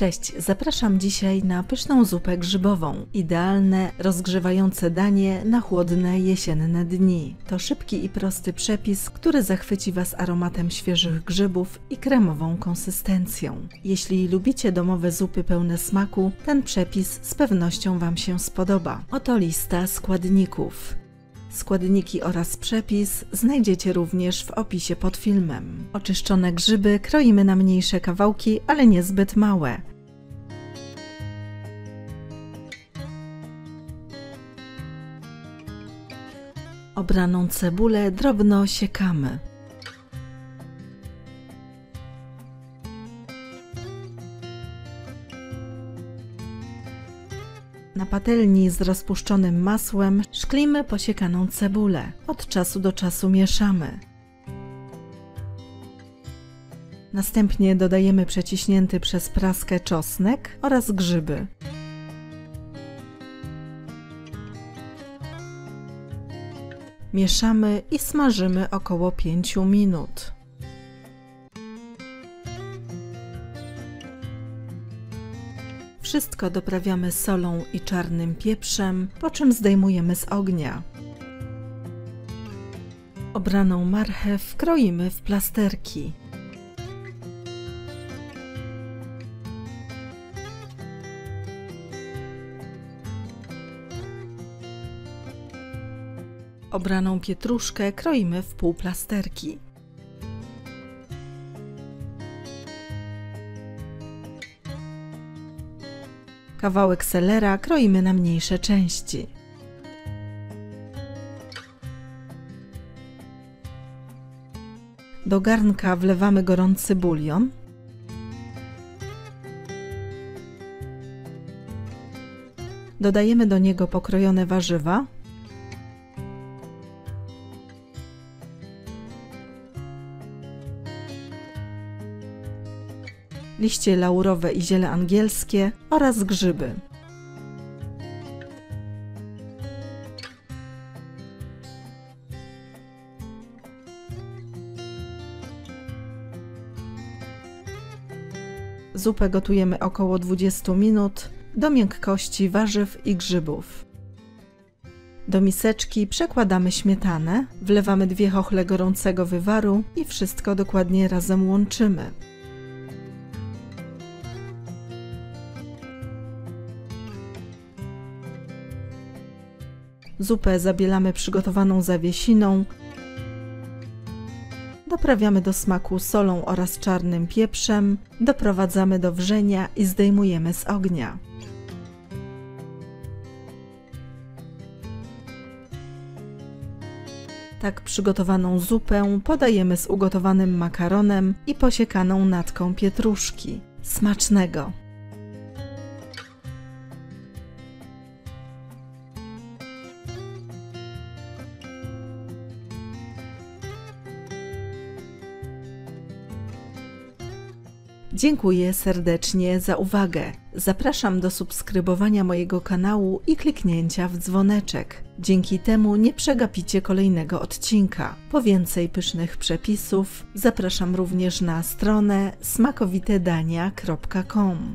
Cześć, zapraszam dzisiaj na pyszną zupę grzybową. Idealne, rozgrzewające danie na chłodne, jesienne dni. To szybki i prosty przepis, który zachwyci Was aromatem świeżych grzybów i kremową konsystencją. Jeśli lubicie domowe zupy pełne smaku, ten przepis z pewnością Wam się spodoba. Oto lista składników. Składniki oraz przepis znajdziecie również w opisie pod filmem. Oczyszczone grzyby kroimy na mniejsze kawałki, ale nie zbyt małe. Obraną cebulę drobno siekamy. Na patelni z rozpuszczonym masłem szklimy posiekaną cebulę. Od czasu do czasu mieszamy. Następnie dodajemy przeciśnięty przez praskę czosnek oraz grzyby. Mieszamy i smażymy około 5 minut. Wszystko doprawiamy solą i czarnym pieprzem, po czym zdejmujemy z ognia. Obraną marchew kroimy w plasterki. Obraną pietruszkę kroimy w półplasterki. Kawałek selera kroimy na mniejsze części. Do garnka wlewamy gorący bulion. Dodajemy do niego pokrojone warzywa. Liście laurowe i ziele angielskie oraz grzyby. Zupę gotujemy około 20 minut do miękkości warzyw i grzybów. Do miseczki przekładamy śmietanę, wlewamy 2 chochle gorącego wywaru i wszystko dokładnie razem łączymy. Zupę zabielamy przygotowaną zawiesiną. Doprawiamy do smaku solą oraz czarnym pieprzem. Doprowadzamy do wrzenia i zdejmujemy z ognia. Tak przygotowaną zupę podajemy z ugotowanym makaronem i posiekaną natką pietruszki. Smacznego! Dziękuję serdecznie za uwagę. Zapraszam do subskrybowania mojego kanału i kliknięcia w dzwoneczek. Dzięki temu nie przegapicie kolejnego odcinka. Po więcej pysznych przepisów zapraszam również na stronę smakowitedania.com.